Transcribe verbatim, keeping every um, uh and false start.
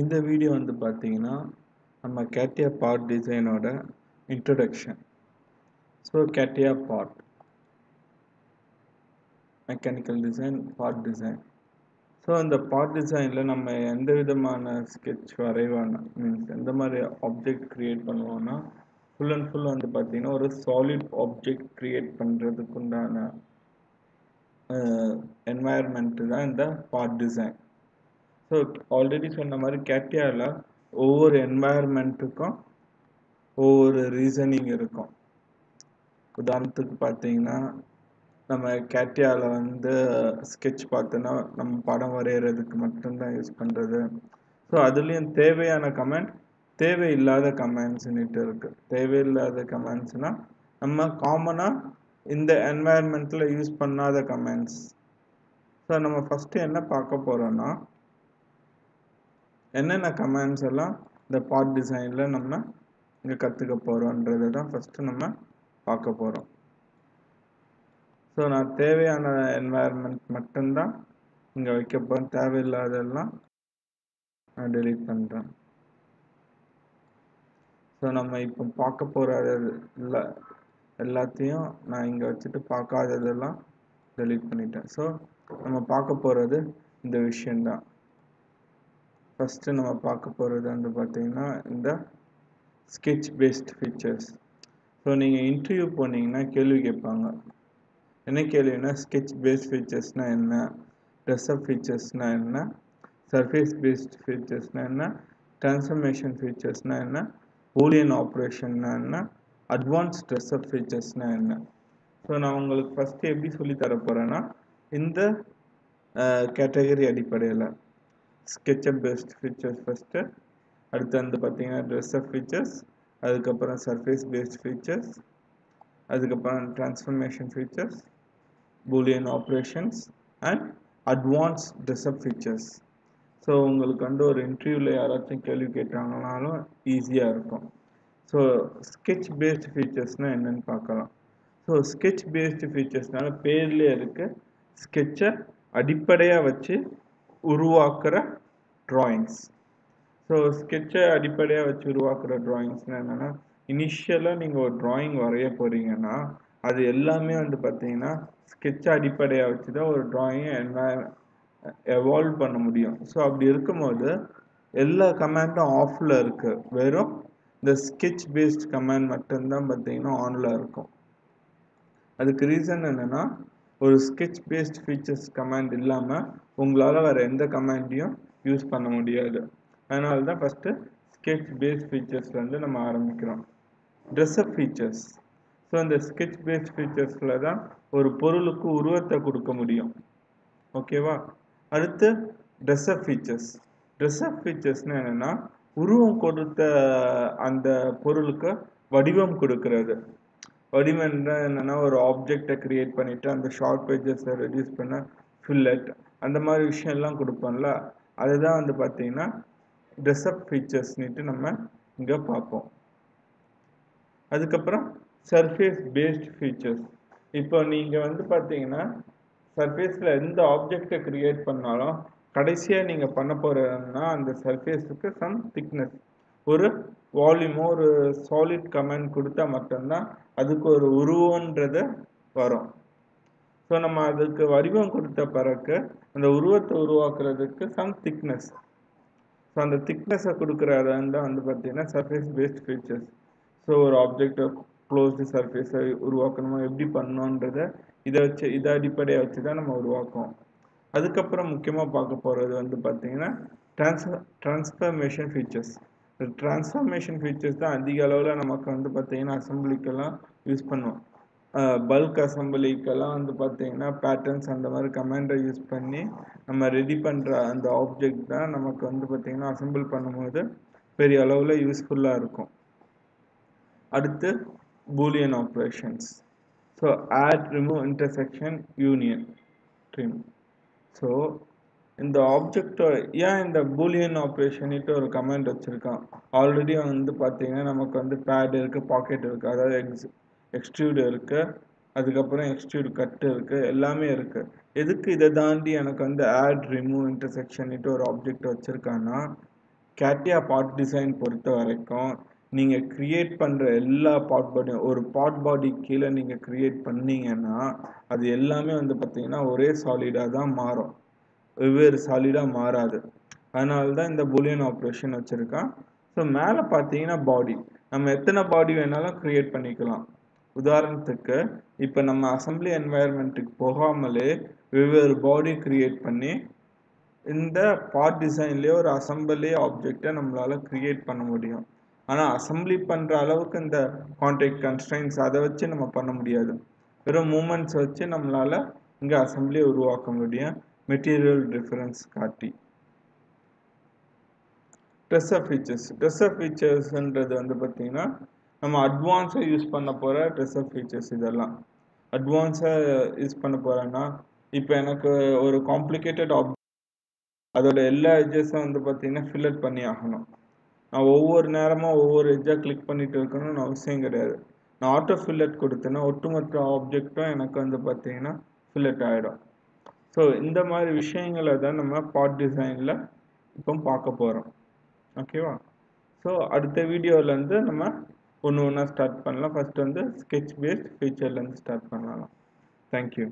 In the video on the Pathina, I'm a Catia part design order introduction. So, Catia part mechanical design, part design. So, in the part design, we will sketch means the object create full and full on the Pathina or a solid object create Pandradakundana uh, environment in the part design. So already sonna mari Catia la over environment ku over reasoning irukum. உதாரணத்துக்கு பாத்தீங்கன்னா நம்ம Catia la வந்து sketch பார்த்தனா நம்ம படம் வரையிறதுக்கு மட்டும் தான் use பண்றது. சோ அதுலயும் தேவையான கமெண்ட் தேவை இல்லாத கமெண்ட்ஸ் நிட்டு இருக்கு. தேவை இல்லாத கமெண்ட்ஸ்னா நம்ம காமனா இந்த environmentல யூஸ் பண்ணாத கமெண்ட்ஸ். சோ நம்ம ஃபர்ஸ்ட் என்ன பார்க்க போறோம்னா என்னென்ன commands எல்லாம் இந்த part design ல நம்ம இங்க கத்துக்க போறோம்ன்றத தான் first நம்ம பார்க்க போறோம். சோ நான் தேவையான environment மட்டும் தான் இங்க வைக்க போறேன். தேவையில்லாததெல்லாம் நான் delete பண்றேன். சோ நம்ம இப்போ பார்க்க போறது எல்லாத்தையும் நான் இங்க வச்சிட்டு பார்க்காததெல்லாம் delete பண்ணிட்டேன். சோ நம்ம பார்க்க போறது இந்த விஷயம் தான். First, we will the sketch based features. So, if you interview, you will ask sketch based features, dress up features, surface based features, transformation features, Boolean operation, advanced dress up features. So, now we will first tell you in the uh, category. SketchUp based features first, adutha pathina dress up features, adukapra surface based features, adukapra transformation features, Boolean operations and advanced dress up features. So ungalku and or interview la yarachum kelvi ketraangalalo easy ah irukum. So sketch based features na enna nu paakalam. So sketch based features na per la irukka sketch ah adipadaiya vachu uruvaakra drawings. So sketch adipadaiya vechu uruvaakra drawings na enna initially neenga or drawing varaiya poringa na adu ellame vandu pathina sketch adipadaiya vechu da or drawing evolve panna mudiyum. So abbi irukumbodhu ella command off la irukku verum the sketch based command mattum dhaan pathina on la irukum. Adukku reason enna na or sketch based features command illama உங்களால வேற எந்த கமாண்டையும் use பண்ண முடியாது. அதனால தான் first sketch based featuresல இருந்து நம்ம ஆரம்பிக்கிறோம். dress up features. சோ அந்த sketch based featuresல தான் ஒரு பொருளுக்கு உருவத்தை கொடுக்க முடியும். ஓகேவா? அடுத்து dress up features. dress up featuresனா என்னன்னா உருவம் கொடுத்த அந்த பொருளுக்கு வடிவம் கொடுக்கிறது. வடிவம்னா என்னன்னா ஒரு ஆப்ஜெக்ட்ட கிரியேட் பண்ணிட்டு அந்த ஷார்ட் edges-ஐ ரெடியூஸ் பண்ண fillet அந்த மாதிரி விஷயம் எல்லாம் கொடுப்போம்ல அதுதான் வந்து பாத்தீங்கன்னா dress up features னிட்டு நம்ம இங்க பாப்போம். அதுக்கு அப்புறம் surface based features. இப்போ நீங்க வந்து பாத்தீங்கன்னா surfaceல எந்த ஆப்ஜெக்ட்ட கிரியேட் பண்ணாலும் கடைசியா நீங்க பண்ண போறதுன்னா அந்த surfaceக்கு some thickness ஒரு வால்யூம் ஒரு solid command கொடுத்தா மட்டும் தான் அதுக்கு ஒரு உருவம்ன்றது வரும். சோ நம்ம அதுக்கு வடிவம் கொடுத்த பிறகு அந்த உருவத்தை உருவாக்குறதுக்கு some thickness. சோ அந்த thickness-ஐ கொடுக்கறதாண்டா வந்து பாத்தீங்கன்னா surface based features. சோ ஒரு ஆப்ஜெக்ட் closed surface-ஐ உருவாக்கணுமா எப்படி பண்ணனும்ன்றதை இத வச்சு இத அடிப்படையா வச்சு தான் நம்ம உருவாக்குவோம். அதுக்கு அப்புறம் முக்கியமா பார்க்க போறது வந்து பாத்தீங்கன்னா transformation features. transformation features தான் அதிக அளவுல நமக்கு வந்து பாத்தீங்கன்னா அசெம்பிளிக்கு எல்லாம் யூஸ் பண்ணுவோம். Uh, bulk assembly kala and pathina patterns and the command use panni nama ready pandra and the object da namakku vandu pathina assemble pannumbodhu periya alavula useful ah irukum. Adutha boolean operations. So add, remove, intersection, union, trim. So in the object ya in the boolean operation it or command vechirukan already vandu pathina namakku vandu pad irukku pocket irukku adha extrude இருக்கு. அதுக்கு அப்புறம் extrude cut இருக்கு. எல்லாமே இருக்கு. எதுக்கு இத தாண்டி எனக்கு வந்து add, remove, intersection இட்டு ஒரு object வச்சிருக்கானா Catia part design பொறுத்த வரைக்கும் நீங்க create பண்ற எல்லா part body ஒரு part body கீழ நீங்க create பண்ணீங்கன்னா அது எல்லாமே வந்து பாத்தீங்கன்னா ஒரே solid ஆ தான் மாறும் வெவ்வேறு solid ஆ மாறாது அதனால தான் இந்த boolean operation வச்சிருக்கேன் சோ மேலே பாத்தீங்கன்னா body நம்ம எத்தனை body வேணாலும் create பண்ணிக்கலாம் உதாரணத்துக்கு இப்போ நம்ம assembly environment க்கு போகாமலே வெவ்வேறு body create பண்ணி In the part design layer assembly object namala create panna mudiyum ana assembly pandra alavukku inda contact constraints adha vechi nama panna mudiyadhu vera movements vechi namala inga assembly uruvaakka mudiyum material difference katti dress of features dress of features endradhu vandu pathina nama advanced use panna pora dress of features idella advanced use panna porana ipo enakku oru complicated object அதோட எல்லா எட்ஜஸும் வந்து பாத்தீங்கன்னா fillet பண்ணி ஆகணும் நான் ஒவ்வொரு நேரமா ஒவ்வொரு எட்ஜா கிளிக் பண்ணிட்டு இருக்கணும்னு அவசியம் கிடையாது நான் ஆட்டோ ஃபில்லட் கொடுத்தேனா ஒட்டுமொத்த ஆப்ஜெக்ட்டும் எனக்கு வந்து பாத்தீங்கன்னா ஃபில்லட் ஆயிடும் சோ இந்த மாதிரி விஷயங்களை தான் நம்ம பார்ட் டிசைன்ல இப்போ பார்க்க போறோம் ஓகேவா சோ அடுத்த வீடியோல இருந்து நம்ம ஒவ்வொண்ணா ஸ்டார்ட் பண்ணலாம் ஃபர்ஸ்ட் வந்து sketch based feature ல இருந்து ஸ்டார்ட் பண்ணலாம் Thank you